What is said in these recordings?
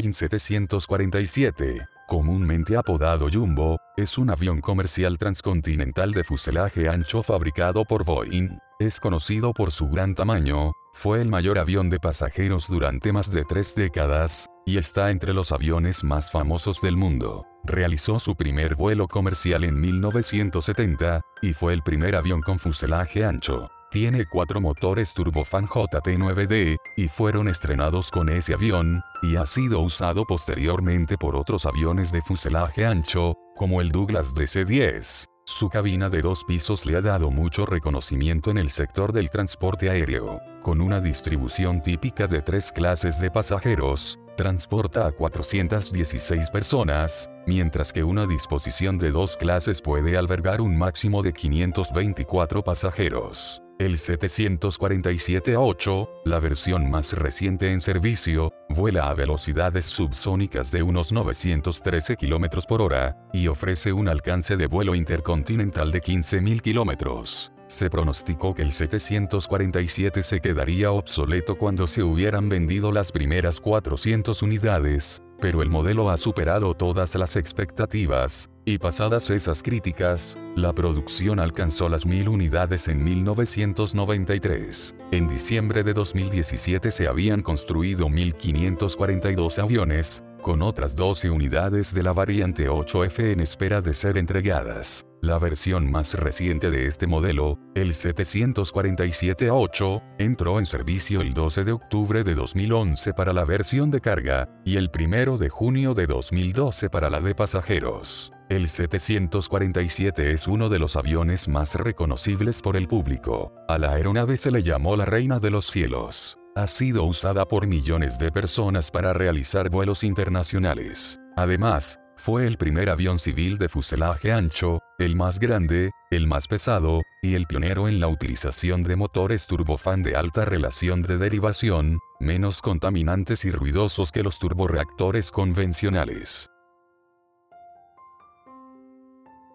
Boeing 747, comúnmente apodado Jumbo, es un avión comercial transcontinental de fuselaje ancho fabricado por Boeing. Es conocido por su gran tamaño, fue el mayor avión de pasajeros durante más de 3 décadas, y está entre los aviones más famosos del mundo. Realizó su primer vuelo comercial en 1970, y fue el primer avión con fuselaje ancho. Tiene 4 motores turbofan JT9D, y fueron estrenados con ese avión, y ha sido usado posteriormente por otros aviones de fuselaje ancho, como el Douglas DC-10. Su cabina de 2 pisos le ha dado mucho reconocimiento en el sector del transporte aéreo. Con una distribución típica de 3 clases de pasajeros, transporta a 416 personas, mientras que una disposición de 2 clases puede albergar un máximo de 524 pasajeros. El 747-8, la versión más reciente en servicio, vuela a velocidades subsónicas de unos 913 km por hora, y ofrece un alcance de vuelo intercontinental de 15.000 km. Se pronosticó que el 747 se quedaría obsoleto cuando se hubieran vendido las primeras 400 unidades, pero el modelo ha superado todas las expectativas, y pasadas esas críticas, la producción alcanzó las 1.000 unidades en 1993. En diciembre de 2017 se habían construido 1.542 aviones, con otras 12 unidades de la variante 8F en espera de ser entregadas. La versión más reciente de este modelo, el 747-8, entró en servicio el 12 de octubre de 2011 para la versión de carga, y el 1 de junio de 2012 para la de pasajeros. El 747 es uno de los aviones más reconocibles por el público. A la aeronave se le llamó la Reina de los Cielos. Ha sido usada por millones de personas para realizar vuelos internacionales. Además, fue el primer avión civil de fuselaje ancho, el más grande, el más pesado, y el pionero en la utilización de motores turbofán de alta relación de derivación, menos contaminantes y ruidosos que los turborreactores convencionales.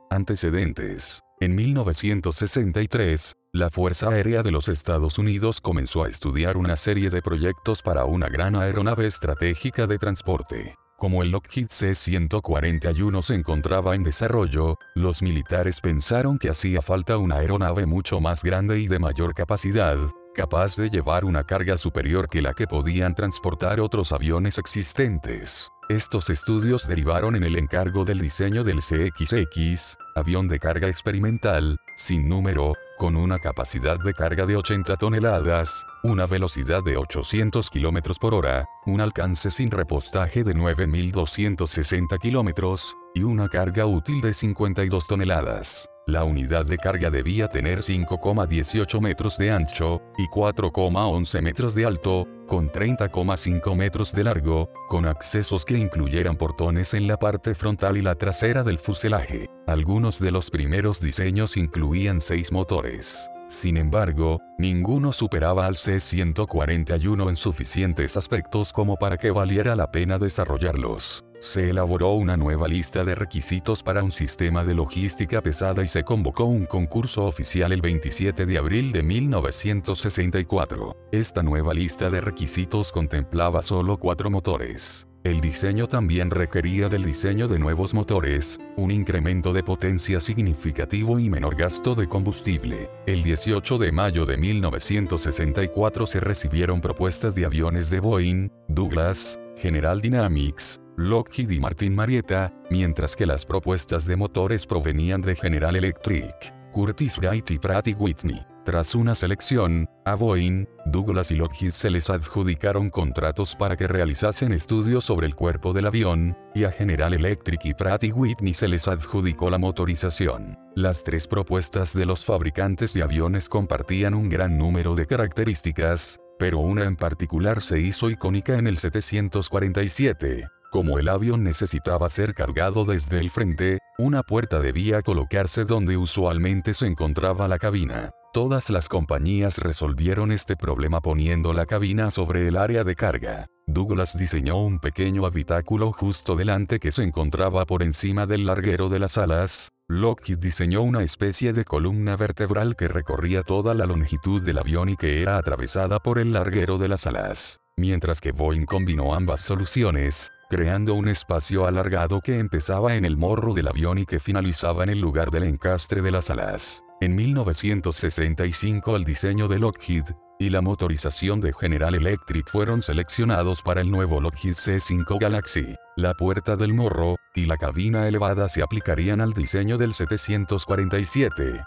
Antecedentes. En 1963, la Fuerza Aérea de los Estados Unidos comenzó a estudiar una serie de proyectos para una gran aeronave estratégica de transporte. Como el Lockheed C-141 se encontraba en desarrollo, los militares pensaron que hacía falta una aeronave mucho más grande y de mayor capacidad, capaz de llevar una carga superior que la que podían transportar otros aviones existentes. Estos estudios derivaron en el encargo del diseño del CXX, avión de carga experimental, sin número, con una capacidad de carga de 80 toneladas, una velocidad de 800 km por hora, un alcance sin repostaje de 9.260 km, y una carga útil de 52 toneladas. La unidad de carga debía tener 5,18 metros de ancho, y 4,11 metros de alto, con 30,5 metros de largo, con accesos que incluyeran portones en la parte frontal y la trasera del fuselaje. Algunos de los primeros diseños incluían 6 motores. Sin embargo, ninguno superaba al C-141 en suficientes aspectos como para que valiera la pena desarrollarlos. Se elaboró una nueva lista de requisitos para un sistema de logística pesada y se convocó un concurso oficial el 27 de abril de 1964. Esta nueva lista de requisitos contemplaba solo 4 motores. El diseño también requería del diseño de nuevos motores, un incremento de potencia significativo y menor gasto de combustible. El 18 de mayo de 1964 se recibieron propuestas de aviones de Boeing, Douglas, General Dynamics, Lockheed y Martin Marietta, mientras que las propuestas de motores provenían de General Electric, Curtiss Wright y Pratt & Whitney. Tras una selección, a Boeing, Douglas y Lockheed se les adjudicaron contratos para que realizasen estudios sobre el cuerpo del avión, y a General Electric y Pratt & Whitney se les adjudicó la motorización. Las 3 propuestas de los fabricantes de aviones compartían un gran número de características, pero una en particular se hizo icónica en el 747. Como el avión necesitaba ser cargado desde el frente, una puerta debía colocarse donde usualmente se encontraba la cabina. Todas las compañías resolvieron este problema poniendo la cabina sobre el área de carga. Douglas diseñó un pequeño habitáculo justo delante que se encontraba por encima del larguero de las alas. Lockheed diseñó una especie de columna vertebral que recorría toda la longitud del avión y que era atravesada por el larguero de las alas. mientras que Boeing combinó ambas soluciones, creando un espacio alargado que empezaba en el morro del avión y que finalizaba en el lugar del encastre de las alas. En 1965 el diseño de Lockheed y la motorización de General Electric fueron seleccionados para el nuevo Lockheed C5 Galaxy. La puerta del morro y la cabina elevada se aplicarían al diseño del 747.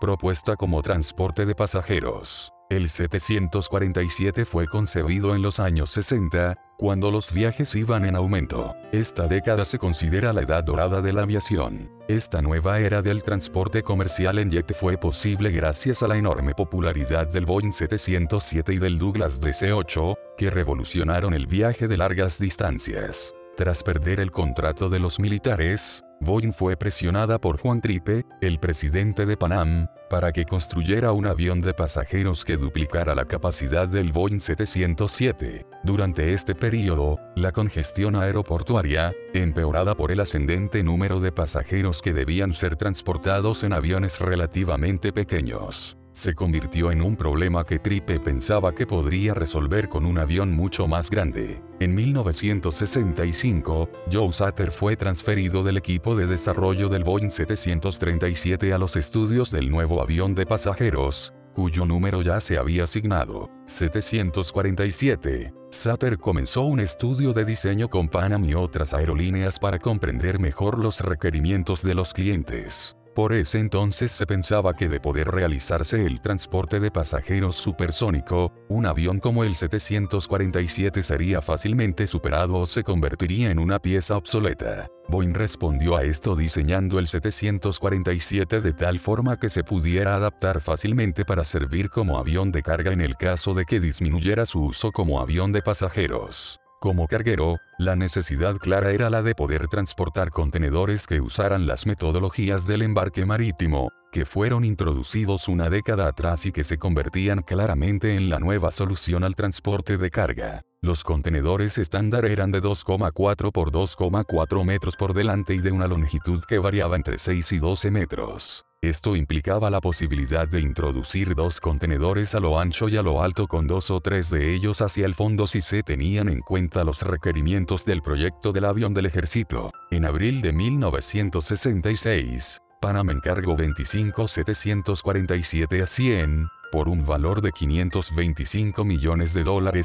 Propuesta como transporte de pasajeros. El 747 fue concebido en los años 60, cuando los viajes iban en aumento. Esta década se considera la edad dorada de la aviación. Esta nueva era del transporte comercial en jet fue posible gracias a la enorme popularidad del Boeing 707 y del Douglas DC-8, que revolucionaron el viaje de largas distancias. Tras perder el contrato de los militares, Boeing fue presionada por Juan Trippe, el presidente de Pan Am, para que construyera un avión de pasajeros que duplicara la capacidad del Boeing 707. Durante este período, la congestión aeroportuaria, empeorada por el ascendente número de pasajeros que debían ser transportados en aviones relativamente pequeños, se convirtió en un problema que Trippe pensaba que podría resolver con un avión mucho más grande. En 1965, Joe Sutter fue transferido del equipo de desarrollo del Boeing 737 a los estudios del nuevo avión de pasajeros, cuyo número ya se había asignado, 747. Sutter comenzó un estudio de diseño con Pan Am y otras aerolíneas para comprender mejor los requerimientos de los clientes. Por ese entonces se pensaba que de poder realizarse el transporte de pasajeros supersónico, un avión como el 747 sería fácilmente superado o se convertiría en una pieza obsoleta. Boeing respondió a esto diseñando el 747 de tal forma que se pudiera adaptar fácilmente para servir como avión de carga en el caso de que disminuyera su uso como avión de pasajeros. Como carguero, la necesidad clara era la de poder transportar contenedores que usaran las metodologías del embarque marítimo, que fueron introducidos una década atrás y que se convertían claramente en la nueva solución al transporte de carga. Los contenedores estándar eran de 2,4 por 2,4 metros por delante y de una longitud que variaba entre 6 y 12 metros. Esto implicaba la posibilidad de introducir dos contenedores a lo ancho y a lo alto con dos o tres de ellos hacia el fondo si se tenían en cuenta los requerimientos del proyecto del avión del ejército. En abril de 1966, Pan Am encargó 25 747-100, por un valor de $525 millones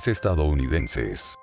estadounidenses.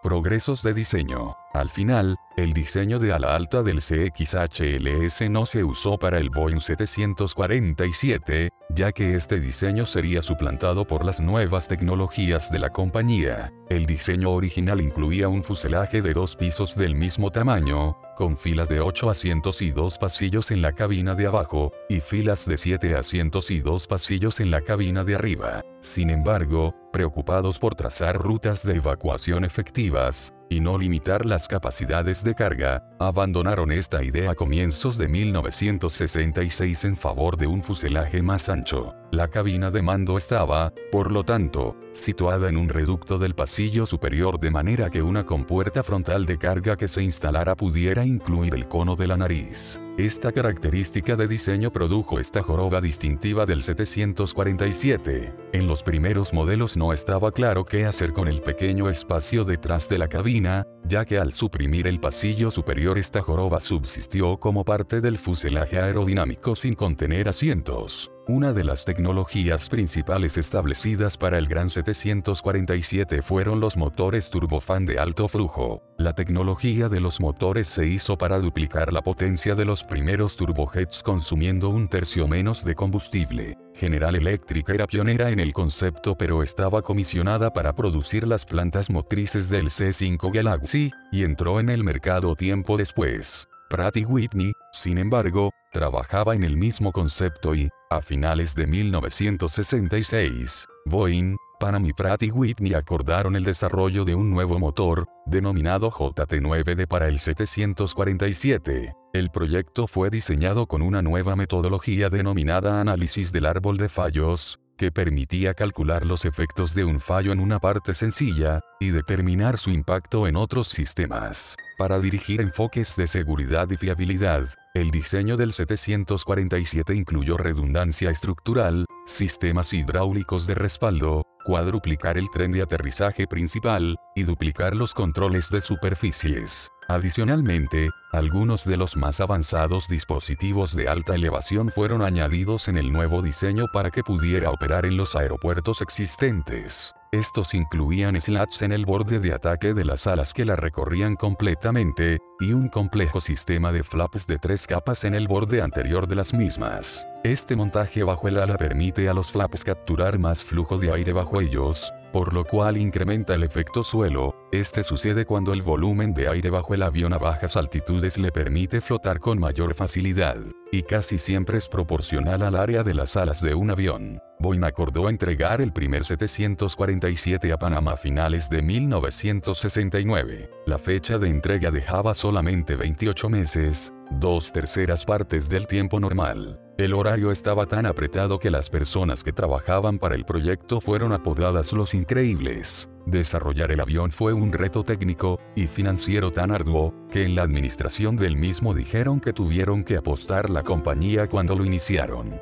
Progresos de diseño. Al final, el diseño de ala alta del CXHLS no se usó para el Boeing 747, ya que este diseño sería suplantado por las nuevas tecnologías de la compañía. El diseño original incluía un fuselaje de dos pisos del mismo tamaño, con filas de 8 asientos y dos pasillos en la cabina de abajo, y filas de 7 asientos y dos pasillos en la cabina de arriba. Sin embargo, preocupados por trazar rutas de evacuación efectivas, y no limitar las capacidades de carga, abandonaron esta idea a comienzos de 1966 en favor de un fuselaje más ancho. La cabina de mando estaba, por lo tanto, situada en un reducto del pasillo superior de manera que una compuerta frontal de carga que se instalara pudiera incluir el cono de la nariz. Esta característica de diseño produjo esta joroba distintiva del 747. En los primeros modelos no estaba claro qué hacer con el pequeño espacio detrás de la cabina, ya que al suprimir el pasillo superior esta joroba subsistió como parte del fuselaje aerodinámico sin contener asientos. Una de las tecnologías principales establecidas para el Gran 747 fueron los motores turbofán de alto flujo. La tecnología de los motores se hizo para duplicar la potencia de los primeros turbojets consumiendo un tercio menos de combustible. General Electric era pionera en el concepto pero estaba comisionada para producir las plantas motrices del C5 Galaxy, y entró en el mercado tiempo después. Pratt & Whitney, sin embargo, trabajaba en el mismo concepto y, a finales de 1966, Boeing, Pan Am y Pratt & Whitney acordaron el desarrollo de un nuevo motor, denominado JT9D para el 747. El proyecto fue diseñado con una nueva metodología denominada análisis del árbol de fallos, que permitía calcular los efectos de un fallo en una parte sencilla, y determinar su impacto en otros sistemas. Para dirigir enfoques de seguridad y fiabilidad, El diseño del 747 incluyó redundancia estructural, sistemas hidráulicos de respaldo, cuadruplicar el tren de aterrizaje principal, y duplicar los controles de superficies. Adicionalmente, algunos de los más avanzados dispositivos de alta elevación fueron añadidos en el nuevo diseño para que pudiera operar en los aeropuertos existentes. Estos incluían slats en el borde de ataque de las alas que la recorrían completamente, y un complejo sistema de flaps de 3 capas en el borde anterior de las mismas. Este montaje bajo el ala permite a los flaps capturar más flujo de aire bajo ellos, por lo cual incrementa el efecto suelo. Este sucede cuando el volumen de aire bajo el avión a bajas altitudes le permite flotar con mayor facilidad, y casi siempre es proporcional al área de las alas de un avión. Boeing acordó entregar el primer 747 a Pan Am a finales de 1969. La fecha de entrega dejaba solamente 28 meses, 2/3 partes del tiempo normal. El horario estaba tan apretado que las personas que trabajaban para el proyecto fueron apodadas Los Increíbles. Desarrollar el avión fue un reto técnico y financiero tan arduo, que en la administración del mismo dijeron que tuvieron que apostar la compañía cuando lo iniciaron.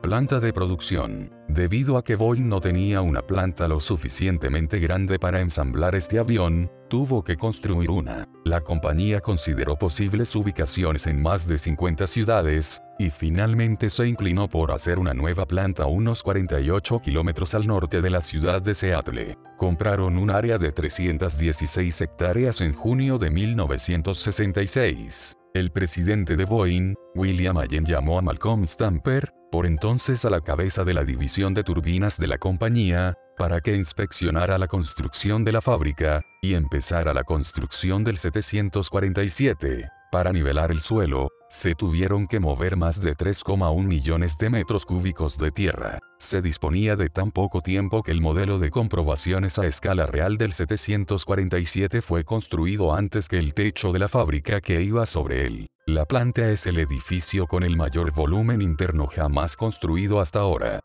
Planta de producción. Debido a que Boeing no tenía una planta lo suficientemente grande para ensamblar este avión, tuvo que construir una. La compañía consideró posibles ubicaciones en más de 50 ciudades, y finalmente se inclinó por hacer una nueva planta a unos 48 kilómetros al norte de la ciudad de Seattle. Compraron un área de 316 hectáreas en junio de 1966. El presidente de Boeing, William Allen, llamó a Malcolm Stamper, por entonces a la cabeza de la división de turbinas de la compañía, para que inspeccionara la construcción de la fábrica, y empezara la construcción del 747. Para nivelar el suelo, se tuvieron que mover más de 3,1 millones de metros cúbicos de tierra. Se disponía de tan poco tiempo que el modelo de comprobaciones a escala real del 747 fue construido antes que el techo de la fábrica que iba sobre él. La planta es el edificio con el mayor volumen interno jamás construido hasta ahora.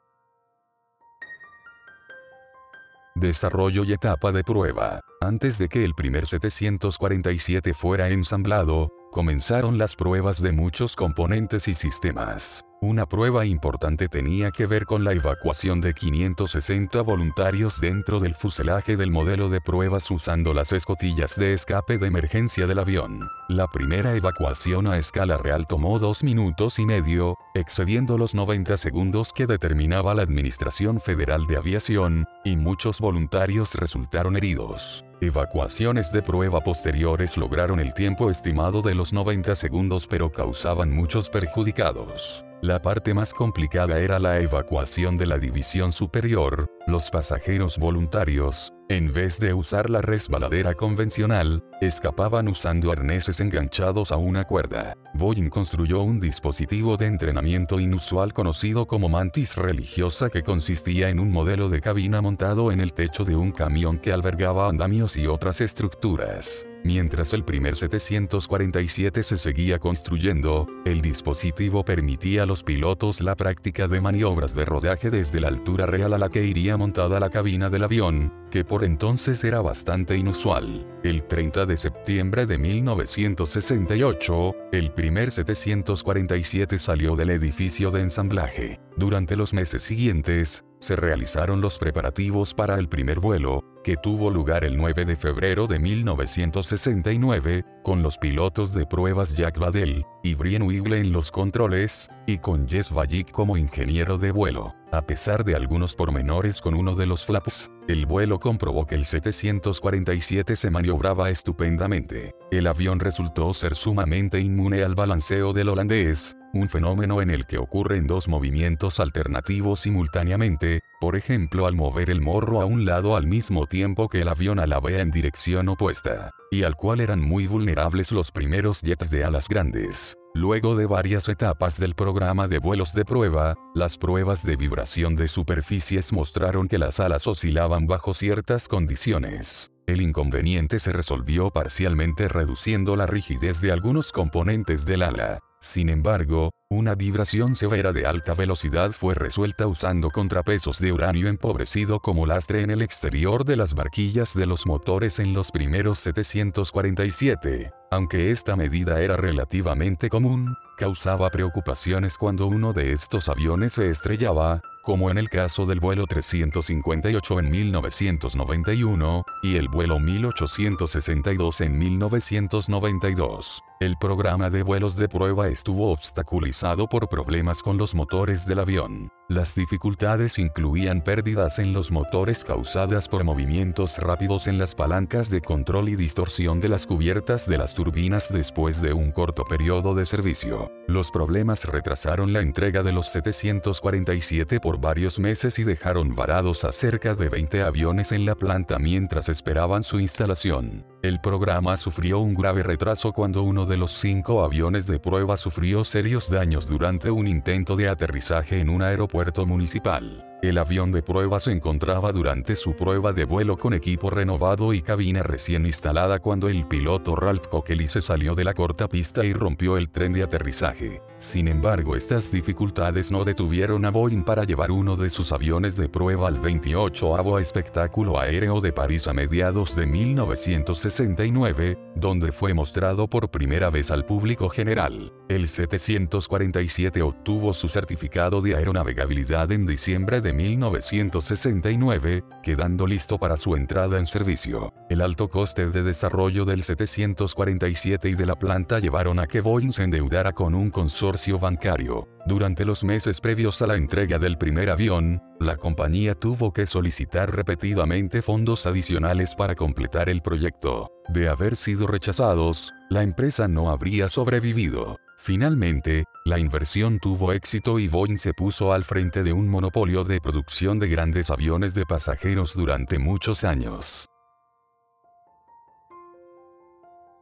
Desarrollo y etapa de prueba. Antes de que el primer 747 fuera ensamblado, comenzaron las pruebas de muchos componentes y sistemas. Una prueba importante tenía que ver con la evacuación de 560 voluntarios dentro del fuselaje del modelo de pruebas usando las escotillas de escape de emergencia del avión. La primera evacuación a escala real tomó 2 minutos y medio, excediendo los 90 segundos que determinaba la Administración Federal de Aviación, y muchos voluntarios resultaron heridos. Evacuaciones de prueba posteriores lograron el tiempo estimado de los 90 segundos pero causaban muchos perjudicados. La parte más complicada era la evacuación de la división superior, los pasajeros voluntarios, en vez de usar la resbaladera convencional, escapaban usando arneses enganchados a una cuerda. Boeing construyó un dispositivo de entrenamiento inusual conocido como mantis religiosa que consistía en un modelo de cabina montado en el techo de un camión que albergaba andamios y otras estructuras. Mientras el primer 747 se seguía construyendo, el dispositivo permitía a los pilotos la práctica de maniobras de rodaje desde la altura real a la que iría montada la cabina del avión, que por entonces era bastante inusual. El 30 de septiembre de 1968, el primer 747 salió del edificio de ensamblaje. Durante los meses siguientes, se realizaron los preparativos para el primer vuelo, que tuvo lugar el 9 de febrero de 1969, con los pilotos de pruebas Jack Waddell y Brian Wigle en los controles, y con Jess Vajic como ingeniero de vuelo. A pesar de algunos pormenores con uno de los flaps, el vuelo comprobó que el 747 se maniobraba estupendamente. El avión resultó ser sumamente inmune al balanceo del holandés, un fenómeno en el que ocurren dos movimientos alternativos simultáneamente, por ejemplo al mover el morro a un lado al mismo tiempo que el avión alavea en dirección opuesta, y al cual eran muy vulnerables los primeros jets de alas grandes. Luego de varias etapas del programa de vuelos de prueba, las pruebas de vibración de superficies mostraron que las alas oscilaban bajo ciertas condiciones. El inconveniente se resolvió parcialmente reduciendo la rigidez de algunos componentes del ala. Sin embargo, una vibración severa de alta velocidad fue resuelta usando contrapesos de uranio empobrecido como lastre en el exterior de las barquillas de los motores en los primeros 747. Aunque esta medida era relativamente común, causaba preocupaciones cuando uno de estos aviones se estrellaba, como en el caso del vuelo 358 en 1991, y el vuelo 1862 en 1992. El programa de vuelos de prueba estuvo obstaculizado por problemas con los motores del avión. Las dificultades incluían pérdidas en los motores causadas por movimientos rápidos en las palancas de control y distorsión de las cubiertas de las turbinas después de un corto periodo de servicio. Los problemas retrasaron la entrega de los 747 por varios meses y dejaron varados a cerca de 20 aviones en la planta mientras esperaban su instalación. El programa sufrió un grave retraso cuando uno de los 5 aviones de prueba sufrió serios daños durante un intento de aterrizaje en un aeropuerto municipal. El avión de prueba se encontraba durante su prueba de vuelo con equipo renovado y cabina recién instalada cuando el piloto Ralph Coquelin se salió de la corta pista y rompió el tren de aterrizaje. Sin embargo, estas dificultades no detuvieron a Boeing para llevar uno de sus aviones de prueba al 28º espectáculo aéreo de París a mediados de 1969, donde fue mostrado por primera vez al público general. El 747 obtuvo su certificado de aeronavegabilidad en diciembre de 1969, quedando listo para su entrada en servicio. El alto coste de desarrollo del 747 y de la planta llevaron a que Boeing se endeudara con un consorcio bancario. Durante los meses previos a la entrega del primer avión, la compañía tuvo que solicitar repetidamente fondos adicionales para completar el proyecto. De haber sido rechazados, la empresa no habría sobrevivido. Finalmente, la inversión tuvo éxito y Boeing se puso al frente de un monopolio de producción de grandes aviones de pasajeros durante muchos años.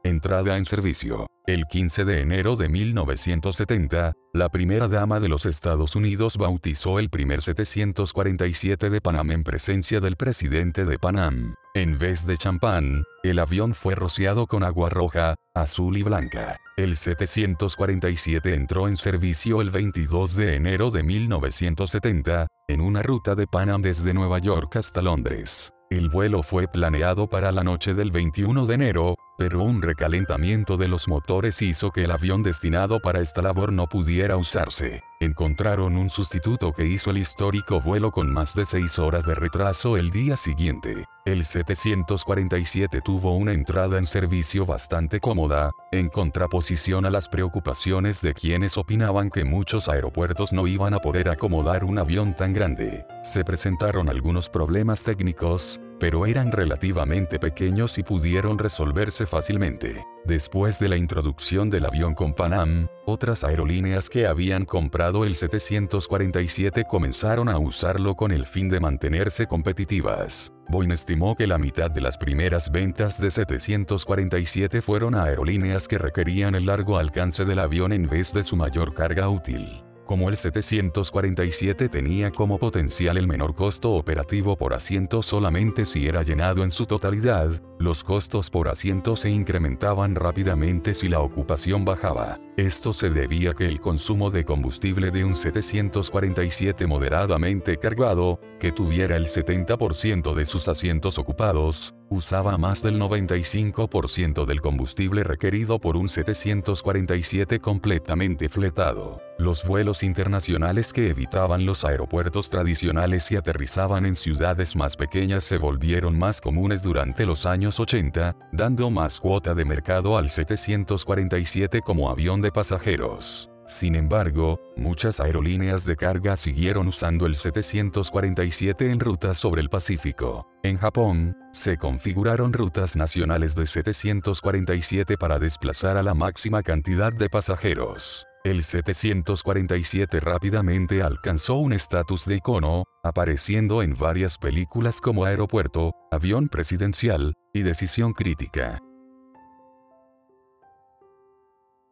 Entrada en servicio. El 15 de enero de 1970, la primera dama de los Estados Unidos bautizó el primer 747 de Pan Am en presencia del presidente de Pan Am. En vez de champán, el avión fue rociado con agua roja, azul y blanca. El 747 entró en servicio el 22 de enero de 1970, en una ruta de Pan Am desde Nueva York hasta Londres. El vuelo fue planeado para la noche del 21 de enero, pero un recalentamiento de los motores hizo que el avión destinado para esta labor no pudiera usarse. Encontraron un sustituto que hizo el histórico vuelo con más de 6 horas de retraso el día siguiente. El 747 tuvo una entrada en servicio bastante cómoda, en contraposición a las preocupaciones de quienes opinaban que muchos aeropuertos no iban a poder acomodar un avión tan grande. Se presentaron algunos problemas técnicos, pero eran relativamente pequeños y pudieron resolverse fácilmente. Después de la introducción del avión con Pan Am, otras aerolíneas que habían comprado el 747 comenzaron a usarlo con el fin de mantenerse competitivas. Boeing estimó que la mitad de las primeras ventas de 747 fueron a aerolíneas que requerían el largo alcance del avión en vez de su mayor carga útil. Como el 747 tenía como potencial el menor costo operativo por asiento solamente si era llenado en su totalidad, los costos por asiento se incrementaban rápidamente si la ocupación bajaba. Esto se debía a que el consumo de combustible de un 747 moderadamente cargado, que tuviera el 70% de sus asientos ocupados, usaba más del 95% del combustible requerido por un 747 completamente fletado. Los vuelos internacionales que evitaban los aeropuertos tradicionales y aterrizaban en ciudades más pequeñas se volvieron más comunes durante los años 80, dando más cuota de mercado al 747 como avión de pasajeros. Sin embargo, muchas aerolíneas de carga siguieron usando el 747 en rutas sobre el Pacífico. En Japón, se configuraron rutas nacionales de 747 para desplazar a la máxima cantidad de pasajeros. El 747 rápidamente alcanzó un estatus de icono, apareciendo en varias películas como Aeropuerto, Avión Presidencial y Decisión Crítica.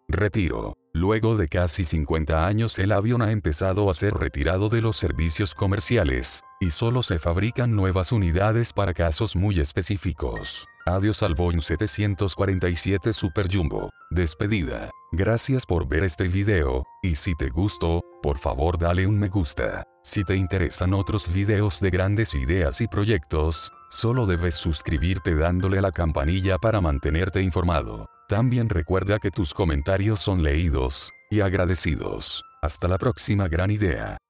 Retiro. Luego de casi 50 años el avión ha empezado a ser retirado de los servicios comerciales, y solo se fabrican nuevas unidades para casos muy específicos. Adiós al Boeing 747 Super Jumbo. Despedida. Gracias por ver este video, y si te gustó, por favor dale un me gusta. Si te interesan otros videos de grandes ideas y proyectos, solo debes suscribirte dándole a la campanilla para mantenerte informado. También recuerda que tus comentarios son leídos y agradecidos. Hasta la próxima gran idea.